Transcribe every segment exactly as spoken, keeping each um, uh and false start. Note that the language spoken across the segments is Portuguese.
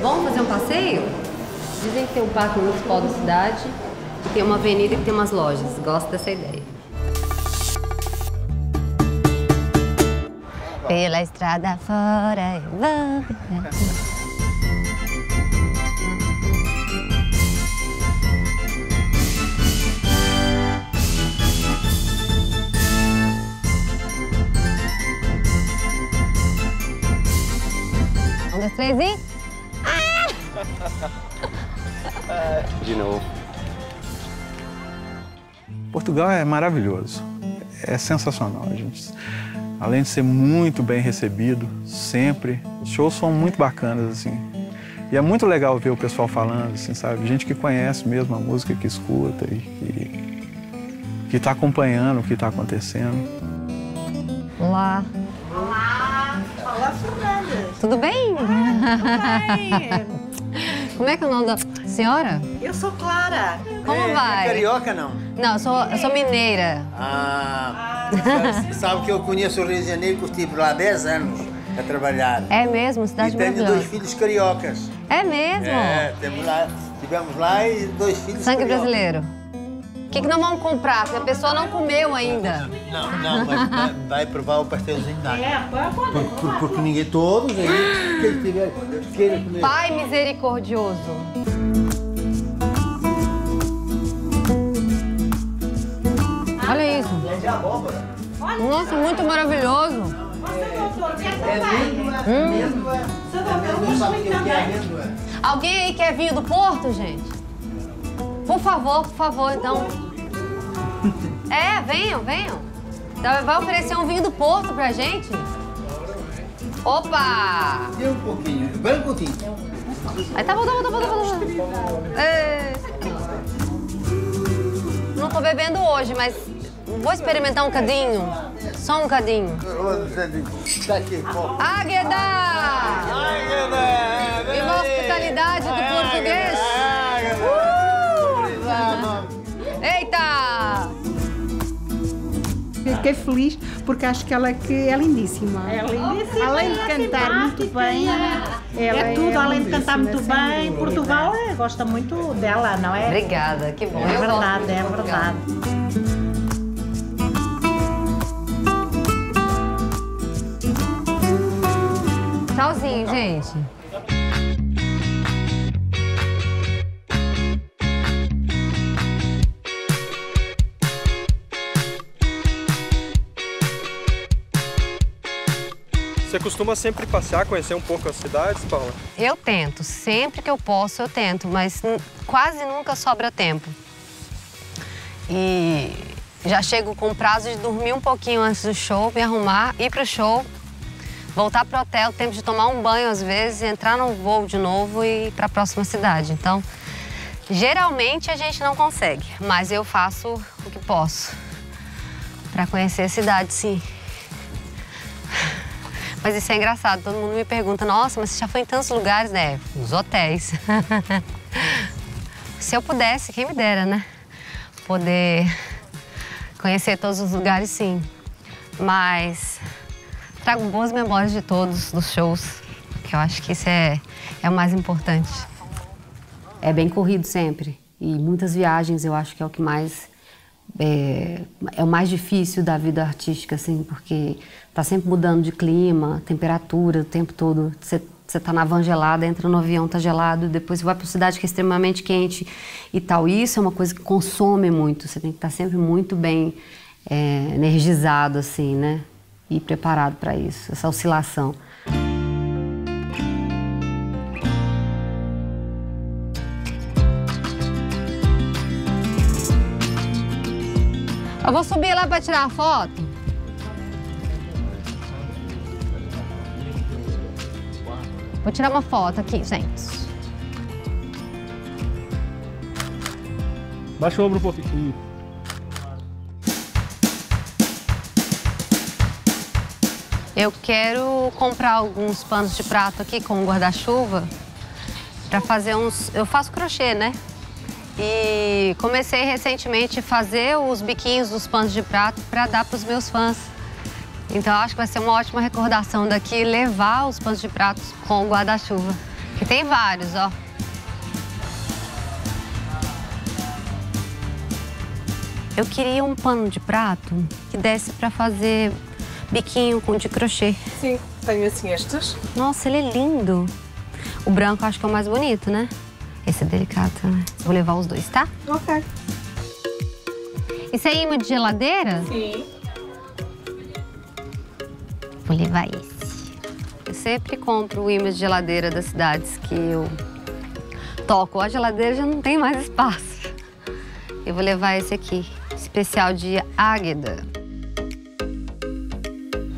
Vamos fazer um passeio? Dizem que tem um parque municipal da cidade, que tem uma avenida e que tem umas lojas. Gosto dessa ideia. Pela estrada fora eu vou... Um, dois, três e... Ah! De novo. Portugal é maravilhoso. É sensacional, gente. Além de ser muito bem recebido, sempre. Os shows são muito bacanas, assim. E é muito legal ver o pessoal falando, assim, sabe? Gente que conhece mesmo a música, que escuta e que... que tá acompanhando o que tá acontecendo. Olá. Olá. Olá, Fernanda. Tudo bem? Ah, tudo bem. Como é que é o nome da senhora? Eu sou Clara. Como é, vai? É carioca, não? Não, eu sou, eu sou mineira. Ah, ah. Sabe que eu conheço o Rio de Janeiro, que eu estive lá dez anos a trabalhar. É mesmo, cidade maravilhosa. E tenho dois filhos cariocas. É mesmo? É, temos lá, tivemos lá e dois filhos sangue cariocas. Brasileiro. O que, que nós vamos comprar? Porque a pessoa não comeu ainda. Não, não, mas vai, vai provar o pastelzinho da. É, pode, pode, pode. Porque, porque ninguém, todos aí, quem tiver, queira comer. Pai misericordioso. Olha isso. É de abóbora. Nossa, muito maravilhoso. Você, doutor, quer também? É mesmo, você vai ver, eu vou comer também. Alguém aí quer vinho do Porto, gente? Por favor, por favor, então. É, venham, venham. Vai oferecer um vinho do Porto pra gente? Opa! Deu um pouquinho, bem um pouquinho. Aí tá bom, tá bom, tá bom, tá bom. É. Não tô bebendo hoje, mas vou experimentar um cadinho. Só um cadinho. Águeda! Águeda! Viva a hospitalidade do português! Eita! Fiquei feliz porque acho que ela que é lindíssima. É lindíssima. Além de cantar muito bem, é tudo. Além de cantar muito bem, Portugal gosta muito dela, não é? Obrigada, que bom. É verdade, é verdade. Tchauzinho, gente. Você costuma sempre passear, conhecer um pouco as cidades, Paula? Eu tento. Sempre que eu posso, eu tento. Mas quase nunca sobra tempo. E já chego com o prazo de dormir um pouquinho antes do show, me arrumar, ir pro show, voltar pro hotel, tempo de tomar um banho às vezes, entrar no voo de novo e ir pra próxima cidade. Então, geralmente a gente não consegue, mas eu faço o que posso pra conhecer a cidade, sim. Mas isso é engraçado, todo mundo me pergunta, nossa, mas você já foi em tantos lugares, né? Nos hotéis. Se eu pudesse, quem me dera, né? Poder conhecer todos os lugares, sim. Mas trago boas memórias de todos, dos shows, que eu acho que isso é, é o mais importante. É bem corrido sempre. E muitas viagens, eu acho que é o que mais... É, é o mais difícil da vida artística, assim, porque tá sempre mudando de clima, temperatura o tempo todo. Você tá na van gelada, entra no avião, tá gelado, depois vai pra cidade que é extremamente quente e tal. Isso é uma coisa que consome muito, você tem que estar sempre muito bem é, energizado, assim, né? E preparado para isso, essa oscilação. Eu vou subir lá para tirar a foto. Vou tirar uma foto aqui, gente. Baixa o ombro um pouquinho. Eu quero comprar alguns panos de prato aqui, como guarda-chuva, para fazer uns... Eu faço crochê, né? E comecei recentemente a fazer os biquinhos dos panos de prato para dar para os meus fãs. Então acho que vai ser uma ótima recordação daqui levar os panos de prato com o guarda-chuva. Aqui tem vários, ó. Eu queria um pano de prato que desse pra fazer biquinho de crochê. Sim, tenho assim estes. Nossa, ele é lindo. O branco acho que é o mais bonito, né? Esse é delicado, né? Vou levar os dois, tá? Ok. Isso aí é imã de geladeira? Sim. Vou levar esse. Eu sempre compro o imã de geladeira das cidades que eu toco. A geladeira já não tem mais espaço. Eu vou levar esse aqui, especial de Águeda.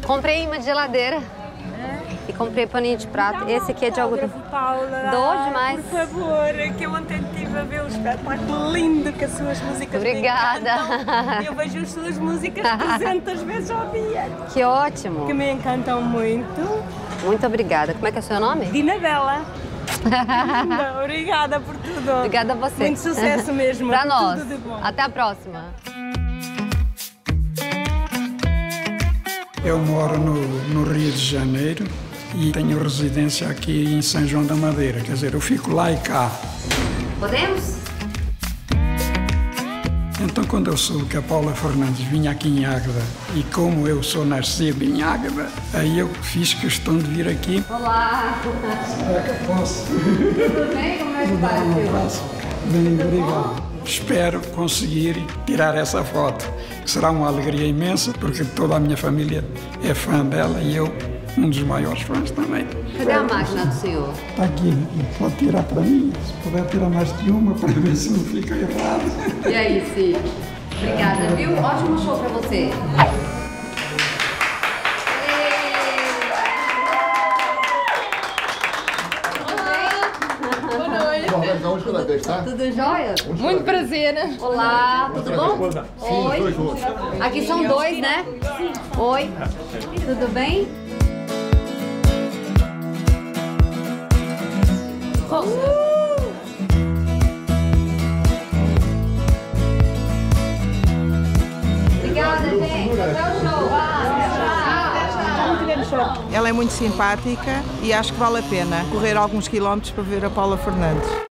Comprei imã de geladeira. É. E comprei paninho de prato. Não, esse aqui é de algodão. Paula, dou demais. Por favor, que eu ontem estive a ver o espetáculo lindo que as suas músicas. Obrigada. Eu vejo as suas músicas trezentas vezes ao dia. Que ótimo. Que me encantam muito. Muito obrigada. Como é que é o seu nome? Dinabela. Linda, obrigada por tudo. Obrigada a você. Muito sucesso mesmo. Pra nós. Tudo de bom. Até a próxima. Eu moro no, no Rio de Janeiro e tenho residência aqui em São João da Madeira. Quer dizer, eu fico lá e cá. Podemos? Então, quando eu soube que a Paula Fernandes vinha aqui em Águeda, e como eu sou nascido em Águeda, aí eu fiz questão de vir aqui. Olá! Será que eu posso? Tudo bem? Como é que está aqui? Bem, obrigado. Espero conseguir tirar essa foto, que será uma alegria imensa, porque toda a minha família é fã dela e eu, um dos maiores fãs também. Cadê a máquina do senhor? Está aqui, pode tirar para mim, se puder tirar mais de uma, para ver se não fica errado. E aí, Cid? Obrigada, é, viu? Ótimo show para você. Tudo jóia? Muito prazer, né? Olá, tudo bom? Oi. Aqui são dois, né? Oi, tudo bem? Uh! Obrigada, gente. Até o show. Ela é muito simpática e acho que vale a pena correr alguns quilómetros para ver a Paula Fernandes.